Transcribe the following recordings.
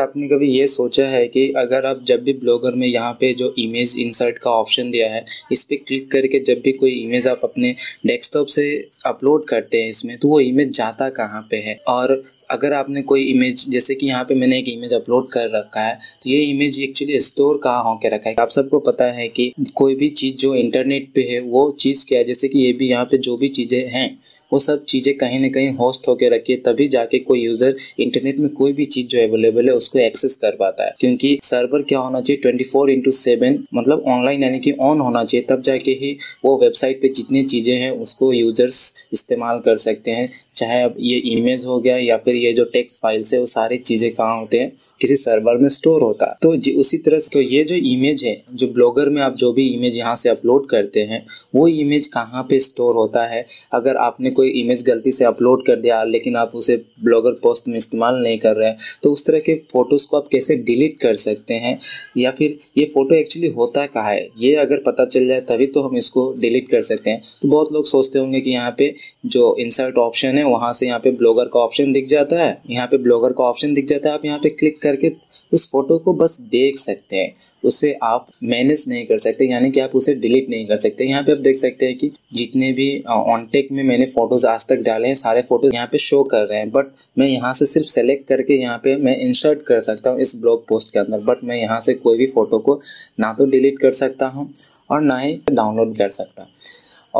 आपने कभी ये सोचा है कि अगर आप जब भी ब्लॉगर में यहाँ पे जो इमेज इंसर्ट का ऑप्शन दिया है इस पर क्लिक करके जब भी कोई इमेज आप अपने डेस्कटॉप से अपलोड करते हैं इसमें, तो वो इमेज जाता कहाँ पे है। और अगर आपने कोई इमेज, जैसे कि यहाँ पे मैंने एक इमेज अपलोड कर रखा है, तो ये इमेज एक्चुअली स्टोर कहाँ होके रखा है। आप सबको पता है कि कोई भी चीज़ जो इंटरनेट पे है वो चीज़ क्या है, जैसे कि ये भी यहाँ पे जो भी चीज़ें हैं वो सब चीज़ें कहीं ना कहीं होस्ट होके रखी है, तभी जाके कोई यूज़र इंटरनेट में कोई भी चीज़ जो अवेलेबल है उसको एक्सेस कर पाता है। क्योंकि सर्वर क्या होना चाहिए 24/7 मतलब ऑनलाइन यानी कि ऑन होना चाहिए, तब जाके ही वो वेबसाइट पे जितनी चीज़ें हैं उसको यूज़र्स इस्तेमाल कर सकते हैं। चाहे अब ये इमेज हो गया या फिर ये जो टेक्स्ट फाइल्स है, वो सारी चीज़ें कहाँ होते हैं, किसी सर्वर में स्टोर होता है। तो उसी तरह से तो ये जो इमेज है, जो ब्लॉगर में आप जो भी इमेज यहाँ से अपलोड करते हैं वो इमेज कहाँ पे स्टोर होता है। अगर आपने कोई इमेज गलती से अपलोड कर दिया लेकिन आप उसे ब्लॉगर पोस्ट में इस्तेमाल नहीं कर रहे हैं, तो उस तरह के फ़ोटोज़ को आप कैसे डिलीट कर सकते हैं, या फिर ये फ़ोटो एक्चुअली होता कहाँ है, ये अगर पता चल जाए तभी तो हम इसको डिलीट कर सकते हैं। तो बहुत लोग सोचते होंगे कि यहाँ पे जो इंसर्ट ऑप्शन है वहाँ से यहाँ पे ब्लॉगर का ऑप्शन दिख जाता है, यहाँ पे ब्लॉगर का ऑप्शन दिख जाता है, आप यहाँ पे क्लिक करके उस फोटो को बस देख सकते हैं, उसे आप मैनेज नहीं कर सकते, यानी कि आप उसे डिलीट नहीं कर सकते। यहाँ पे आप देख सकते हैं कि जितने भी OnTeque में मैंने फोटोज आज तक डाले हैं सारे फोटोज यहाँ पे शो कर रहे हैं, बट मैं यहाँ से सिर्फ सेलेक्ट करके यहाँ पे मैं इंसर्ट कर सकता हूँ इस ब्लॉग पोस्ट के अंदर, बट मैं यहाँ से कोई भी फोटो को ना तो डिलीट कर सकता हूँ और ना ही डाउनलोड कर सकता।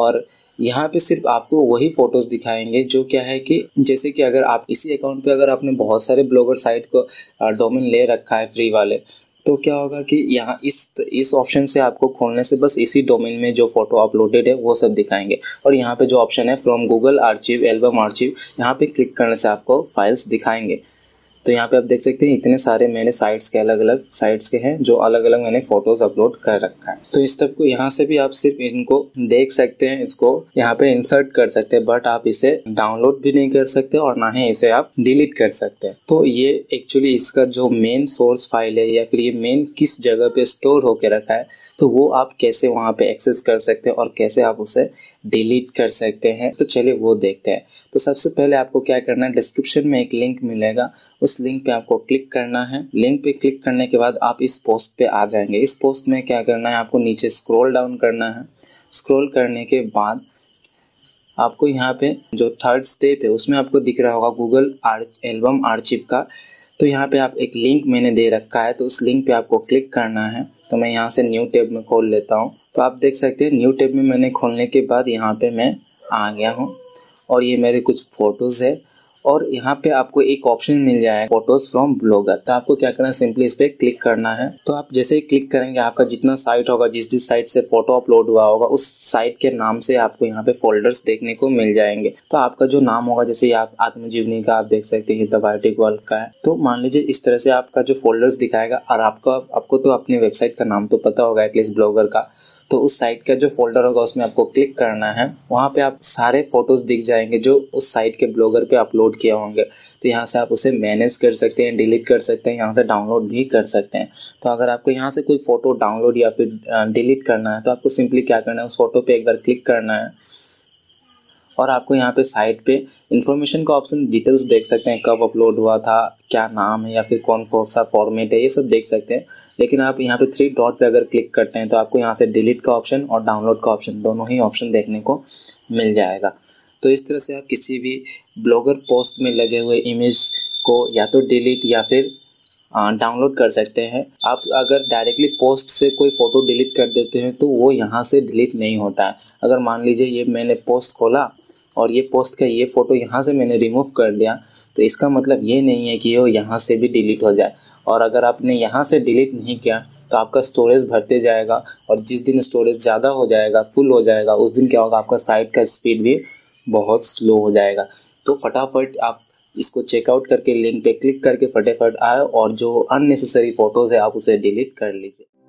और यहाँ पे सिर्फ आपको वही फोटोज दिखाएंगे जो क्या है कि जैसे कि अगर आप इसी अकाउंट पे अगर आपने बहुत सारे ब्लॉगर साइट को डोमेन ले रखा है फ्री वाले, तो क्या होगा कि यहाँ इस ऑप्शन से आपको खोलने से बस इसी डोमेन में जो फोटो अपलोडेड है वो सब दिखाएंगे। और यहाँ पे जो ऑप्शन है from Google archive, album archive, यहाँ पे क्लिक करने से आपको फाइल्स दिखाएंगे। तो यहाँ पे आप देख सकते हैं इतने सारे मेरे साइट्स के अलग अलग साइट्स के हैं जो अलग अलग मैंने फोटोज अपलोड कर रखा है। तो इस सबको यहाँ से भी आप सिर्फ इनको देख सकते हैं, इसको यहाँ पे इंसर्ट कर सकते हैं, बट आप इसे डाउनलोड भी नहीं कर सकते और ना ही इसे आप डिलीट कर सकते हैं। तो ये एक्चुअली इसका जो मेन सोर्स फाइल है या फिर ये मेन किस जगह पे स्टोर होकर रखा है, तो वो आप कैसे वहाँ पे एक्सेस कर सकते हैं और कैसे आप उसे डिलीट कर सकते हैं, तो चलिए वो देखते हैं। तो सबसे पहले आपको क्या करना है, डिस्क्रिप्शन में एक लिंक मिलेगा, उस लिंक पे आपको क्लिक करना है। लिंक पे क्लिक करने के बाद आप इस पोस्ट पे आ जाएंगे। इस पोस्ट में क्या करना है, आपको नीचे स्क्रॉल डाउन करना है। स्क्रॉल करने के बाद आपको यहाँ पे जो थर्ड स्टेप है उसमें आपको दिख रहा होगा गूगल एल्बम आर्चिव का, तो यहाँ पे आप एक लिंक मैंने दे रखा है, तो उस लिंक पे आपको क्लिक करना है। तो मैं यहाँ से न्यू टैब में खोल लेता हूँ। तो आप देख सकते हैं न्यू टैब में मैंने खोलने के बाद यहाँ पे मैं आ गया हूँ और ये मेरे कुछ फोटोज़ है और यहाँ पे आपको एक ऑप्शन मिल जाएगा फोटोज फ्रॉम ब्लॉगर। तो आपको क्या करना है, सिंपली इस पर क्लिक करना है। तो आप जैसे ही क्लिक करेंगे आपका जितना साइट होगा, जिस साइट से फोटो अपलोड हुआ होगा उस साइट के नाम से आपको यहाँ पे फोल्डर्स देखने को मिल जाएंगे। तो आपका जो नाम होगा, जैसे आप आत्मजीवनी का आप देख सकते हैं, द बायोटिक वर्ल्ड का है, तो मान लीजिए इस तरह से आपका जो फोल्डर्स दिखाएगा। और आपको तो अपने वेबसाइट का नाम तो पता होगा एटलीस्ट ब्लॉगर का, तो उस साइट का जो फोल्डर होगा उसमें आपको क्लिक करना है। वहाँ पे आप सारे फोटोज दिख जाएंगे जो उस साइट के ब्लॉगर पे अपलोड किए होंगे। तो यहाँ से आप उसे मैनेज कर सकते हैं, डिलीट कर सकते हैं, यहाँ से डाउनलोड भी कर सकते हैं। तो अगर आपको यहाँ से कोई फोटो डाउनलोड या फिर डिलीट करना है, तो आपको सिंपली क्या करना है, उस फोटो पर एक बार क्लिक करना है और आपको यहाँ पे साइट पे इन्फॉर्मेशन का ऑप्शन, डिटेल्स देख सकते हैं, कब अपलोड हुआ था, क्या नाम है या फिर कौन सा फॉर्मेट है, ये सब देख सकते हैं। लेकिन आप यहाँ पे 3 डॉट पे अगर क्लिक करते हैं तो आपको यहाँ से डिलीट का ऑप्शन और डाउनलोड का ऑप्शन, दोनों ही ऑप्शन देखने को मिल जाएगा। तो इस तरह से आप किसी भी ब्लॉगर पोस्ट में लगे हुए इमेज को या तो डिलीट या फिर डाउनलोड कर सकते हैं। आप अगर डायरेक्टली पोस्ट से कोई फ़ोटो डिलीट कर देते हैं तो वो यहाँ से डिलीट नहीं होता है। अगर मान लीजिए ये मैंने पोस्ट खोला और ये पोस्ट का ये फ़ोटो यहाँ से मैंने रिमूव कर दिया, तो इसका मतलब ये नहीं है कि वो यहाँ से भी डिलीट हो जाए। और अगर आपने यहाँ से डिलीट नहीं किया तो आपका स्टोरेज भरते जाएगा और जिस दिन स्टोरेज ज़्यादा हो जाएगा, फुल हो जाएगा, उस दिन क्या होगा, आपका साइट का स्पीड भी बहुत स्लो हो जाएगा। तो फटाफट आप इसको चेकआउट करके लिंक पे क्लिक करके फटाफट आए और जो अननेसेसरी फ़ोटोज़ है आप उसे डिलीट कर लीजिए।